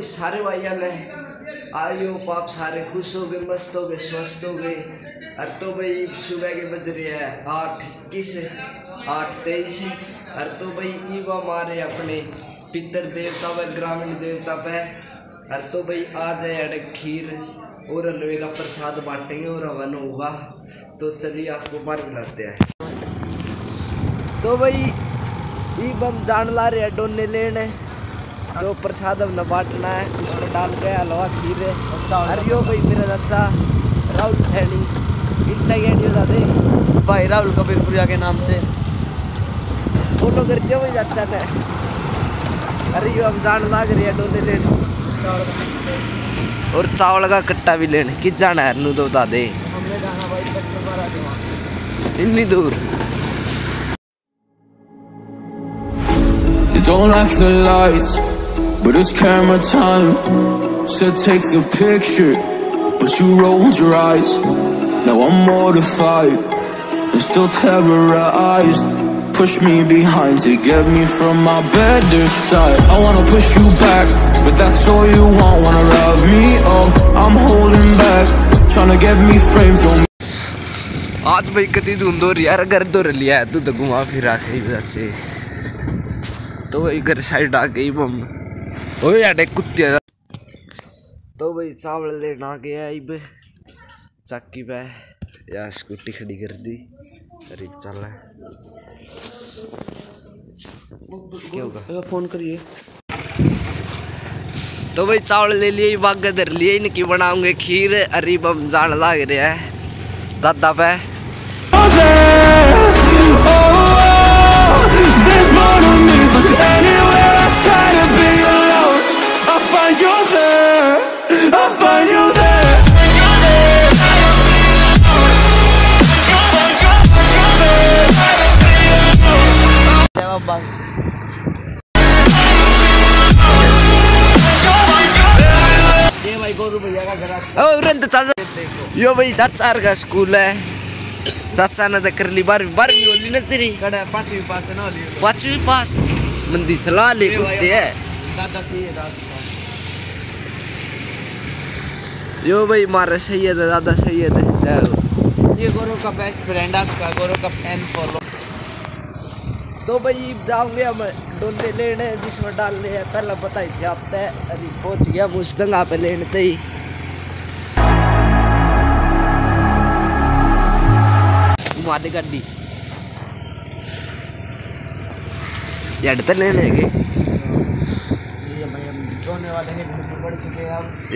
भाई सारे भाइयों ने आयो पाप सारे खुश हो गए, मस्त हो गए, स्वस्थ हो गए। और तो भाई सुबह के बज रहे हैं 8:21 8:23। और तो भाई ईवा मारे अपने पितर देवता व ग्रामीण देवता पे। और तो भाई आ जाए अड़े खीर और हलवे का प्रसाद बांटेंगे और हवन होगा। तो चलिए आपको बार बनाते हैं। तो भाई ये बम जान ला रहे डोने लेने जो प्रसाद हमने बांटना है उसमें डाल के हलवा खीर है। अरे भाई मेरा चाचा राहुल सैनी इंस्टाग्राम दादे भाई राहुल कबीरपुरिया के नाम से फोटो कर दिया भाई चाचा ने। अरे यो हम जान लाग रहे डोने लेने और चावल का कट्टा भी लेने कि जाना है नू तो बता दे इतनी दूर। You don't like the lights, but it's camera time. Said take the picture, but you rolled your eyes. Now I'm mortified and still terrorized. Push me behind to get me from my better side. I wanna push you back, but that's all you want. Wanna rub me up, I'm holding back, trying to get me framed from. आज भाई कती धुंध हो रही यार, घर तो रह लिया है तू तो घुमा फिरा के ही वजह से। तो भाई घर साइड आ गई मम ओ यार कुत्ते। तो भाई चावल लेना गया इब चाकी पे या स्कूटी खड़ी कर दी। अरे चल क्या होगा फोन करिए। तो भाई चावल ले लिए बाग धर लिए इनकी बनाऊंगे खीर। अरे बम जान लाग रहे हैं दादा पे। यो भाई चाचा का स्कूल है। चाचा ने तो कर ली 12वीं होली ना तेरी 5वीं पास मंदी चला ले कुत्ते है। यो भाई मारे सही है दादा सही है। ये गौरव का बेस्ट फ्रेंड आपका गौरव का फैन फॉलो। तो भाई जाओगे हम डोले लेने जिसमें डालने हैं पहला बताई थी आपने। अरे पहुँच गया मुस्तंगा पे लेने थे ही। मादे कर दी यार तो ले लेंगे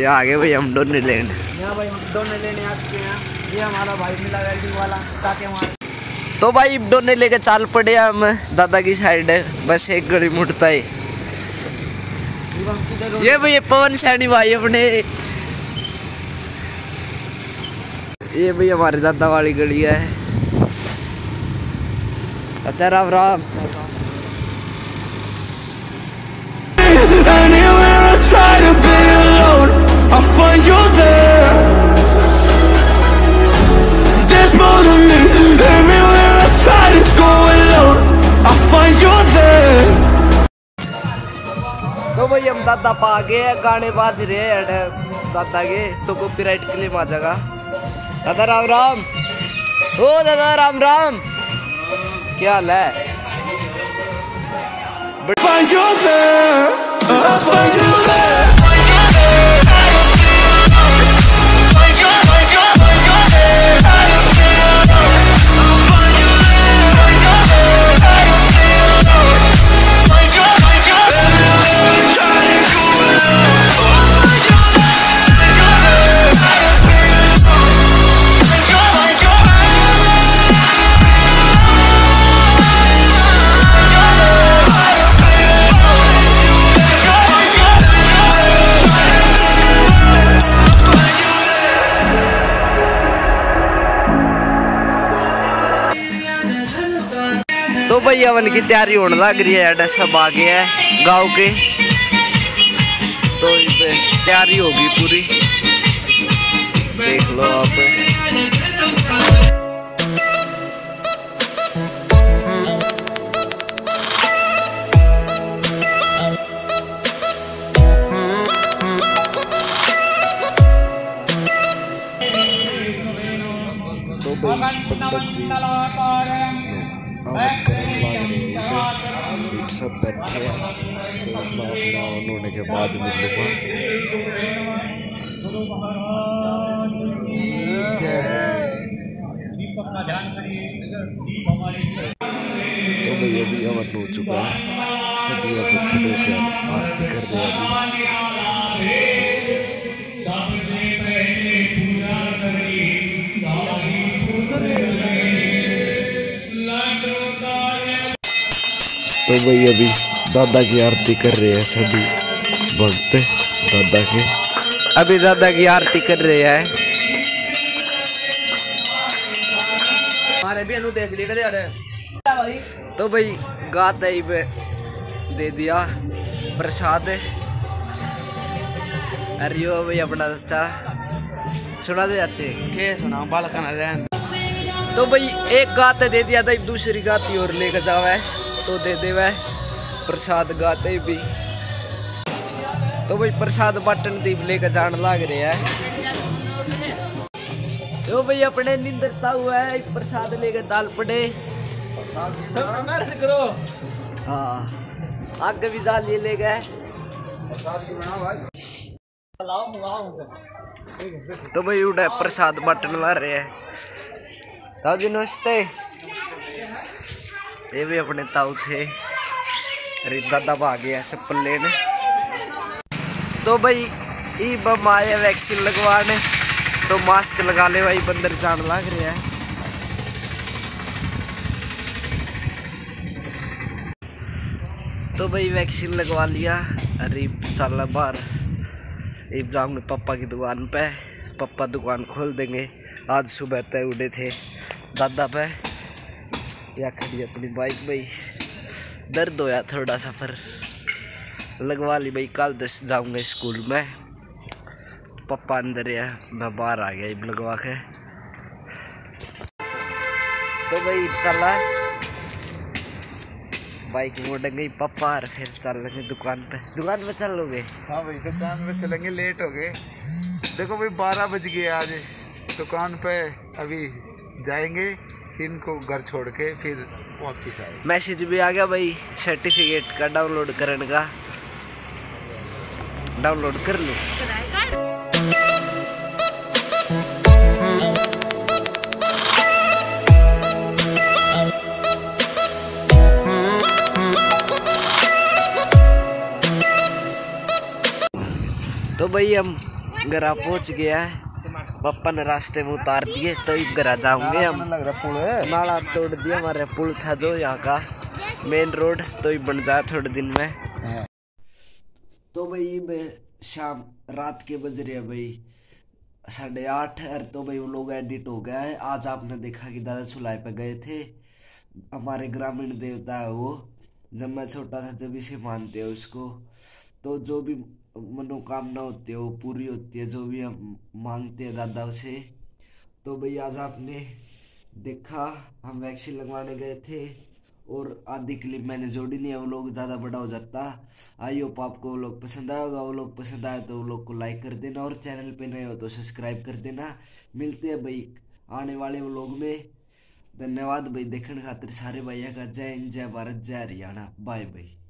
ये आगे भाई हम डोने लेने यहाँ भाई हम डोने लेने आते हैं। ये हमारा भाई मिला वेल्डिंग वाला ताकि हमारे। तो भाई डोने लेके चाल पड़े हम दादा की साइड है बस एक गली मुड़ता है। ये भाई पवन सैनी भाई अपने ये भाई हमारे दादा वाली गली है। अच्छा राम राम। तो भाई हम दादा पा गए गाने बाज रहे हैं दादा के तो कॉपीराइट क्लेम आ जाएगा। दादा राम राम। ओ दादा राम राम क्या हाल है। तो भाई हवन की तैयारी होने लग रही है सब आ गया है गांव के। तो तैयारी होगी पूरी देख लो आप। में सब बैठे होने के बाद तो भाई अभी अमन हो चुका है। सभी आरती कर तो वही अभी दादा की आरती कर रहे हैं सभी भक्त। दादा के अभी दादा की आरती कर रहे हैं। हमारे भी देख भाई। तो भाई गात ही पे दे दिया प्रसाद। अरे यो भाई अपना दस्ता सुना दे अच्छे के सुना बालकन रहन। तो भाई एक गात दे दिया था, दूसरी गाती और लेकर जावा है तो दे दे वह प्रसाद गाते भी। तो भाई प्रसाद बटन दीप लेकर जान लाग रहे हैं। तो भाई अपने निंदरता हुआ है प्रसाद लेकर चाल पड़े। करो हाँ आगे भी जाल ये ले गए। तो भाई उठा प्रसाद बटन ला रहे हैं। ताऊ नमस्ते। ये भी अपने ताऊ थे। अरे दादा भाग गया चप्पल लेने। तो भाई ई बम आया वैक्सीन लगवाने तो मास्क लगा ले भाई बंदर जान लग रहे हैं। तो भाई वैक्सीन लगवा लिया। अरे साला बाहर इब जाऊंगे पापा की दुकान पे। पापा दुकान खोल देंगे। आज सुबह तय उड़े थे दादा पे। या खड़ी अपनी बाइक भाई दर्द होया थोड़ा सा पर लगवा ली भाई। कल 10 जाऊँगा स्कूल में। पप्पा अंदर है मैं बाहर आ गया इब लगवा के। तो भाई चला बाइक मोड़ेंगे पप्पा और फिर चलेंगे दुकान पे। दुकान पे चलोगे? हाँ भाई दुकान पे चलेंगे। लेट हो गए देखो भाई 12 बज गए। आज दुकान पे अभी जाएंगे इनको घर छोड़ के फिर वापस आए। मैसेज भी आ गया भाई सर्टिफिकेट का डाउनलोड करने का। डाउनलोड कर लो। तो भाई हम घर पहुंच गया है। पप्पा ने रास्ते में उतार दिए तो इस घर जाऊंगे हम। नाला तोड़ दिया हमारे पुल था जो यहाँ का मेन रोड तो ये बन जाए थोड़े दिन में। तो भाई मैं शाम रात के बज रहे हैं भाई 8:30। तो भाई वो लोग एडिट हो गया है। आज आपने देखा कि दादा चुलाए पे गए थे। हमारे ग्रामीण देवता है वो। जब मैं छोटा था जब इसे मानते हैं उसको। तो जो भी मनोकामना होती है वो पूरी होती है जो भी हम मांगते हैं दादा से। तो भाई आज आपने देखा हम वैक्सीन लगवाने गए थे और आधी क्लिप मैंने जोड़ी नहीं है वो लोग ज़्यादा बड़ा हो जाता। आई होप आपको वो लोग पसंद आया होगा। वो लोग पसंद आए तो वो लोग को लाइक कर देना और चैनल पे नए हो तो सब्सक्राइब कर देना। मिलते हैं भाई आने वाले वो लोग में। धन्यवाद भाई देखने खातिर सारे भैया का। जय हिंद जय भारत जय हरियाणा। बाय भाई।